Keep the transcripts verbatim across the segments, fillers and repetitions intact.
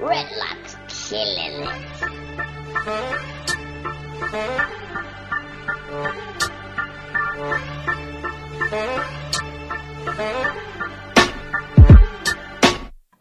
Redlock's killing it.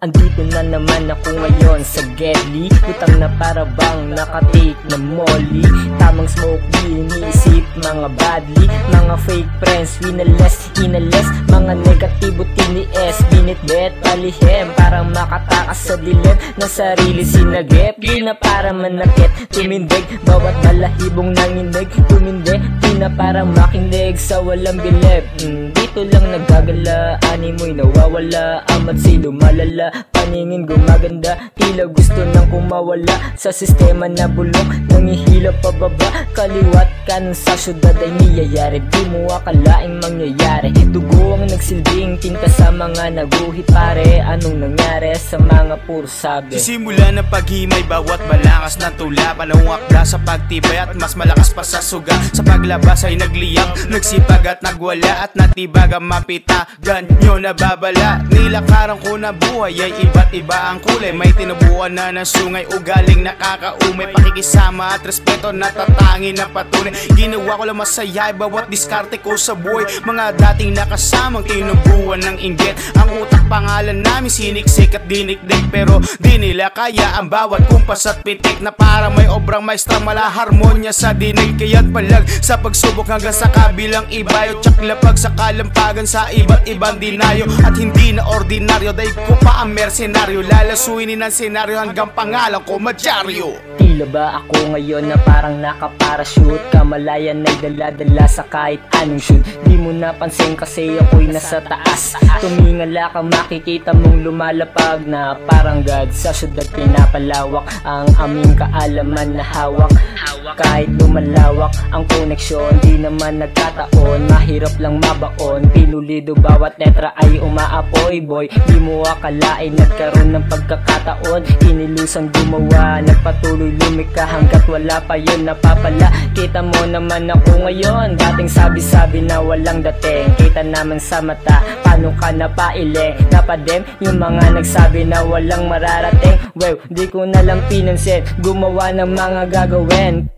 Andito na naman ako ngayon sa Gedli. Utang na para bang nakatake na molly. Tamang smoke di iniisip mga badly. Mga fake friends, winales, inales. Mga negatibo tinies, binitbet, palihem. Para makatakas sa dilem na sarili sinagep. Di na para manakit, tumindig. Bawat balahibong nanginig, tumindig. Di na para makinig sa walang bilib. mm, Dito lang nagagala, animoy nawawala. Amat si lumalala, paningin gumaganda, tila gusto nang kumawala sa sistema na bulong, nangihila pababa, kaliwat kanan sa syudad ay niyayari, di mo akalaing mangyayari. Dugo ang nagsilbing tinta sa mga naguhit pare. Anong nangyari sa mga puro sabi? Sisimula na paghimay bawat malakas ng tula, panawang akla sa pagtibay at mas malakas pa sa suga. Sa paglabas ay nagliyap, nagsipag at nagwala, at natibag ang mapita, ganyo nababala. Nilakaran ko na buhay ay iba't iba ang kulay. May tinubuan na ng sungay, ugaling nakakaumay. Pakikisama at respeto natatangin na patunay. Ginawa ko lang masaya bawat diskarte ko sa buhay. Mga dating nakasamang tinubuan ng inggit. Ang utak pangalan namin siniksik at dinikdik, pero di nila kaya ang bawat kumpas at pitik. Na para may obrang maestra, mala harmonya sa dinig. Kaya't palag sa pagsubok hanggang sa kabilang ibayo. Tsaklapag sa kalampagan sa iba't ibang dinayo. At hindi na ordinaryo dahil ko pa ang mercenaryo. Lalasuinin ang senaryo hanggang pangalan ko madyaryo. Tila ba ako ngayon na parang nakaparashoot? Kamalayan ay dala-dala sa kahit anong shoot. Di mo napansin kasi ako'y nasa taas. Tumingala ka makikita mong lumalapag, na parang God sa syudad pinapalawak. Ang aming kaalaman na hawak, kahit lumalawak ang koneksyon, di naman nagkataon. Mahirap lang mabaon, pinulido bawat letra ay umaapoy. Boy, di mo akalain nagkaroon ng pagkakataon. Inilusang gumawa, nagpatuloy lumika hanggat wala pa yun napapala. Kita mo naman ako ngayon, dating sabi-sabi na walang dating. Kita naman sa mata, paano ka napailing, napadem yung mga nagsabi na walang mararating. Well, di ko nalang pinansin, gumawa ng mga gagawin.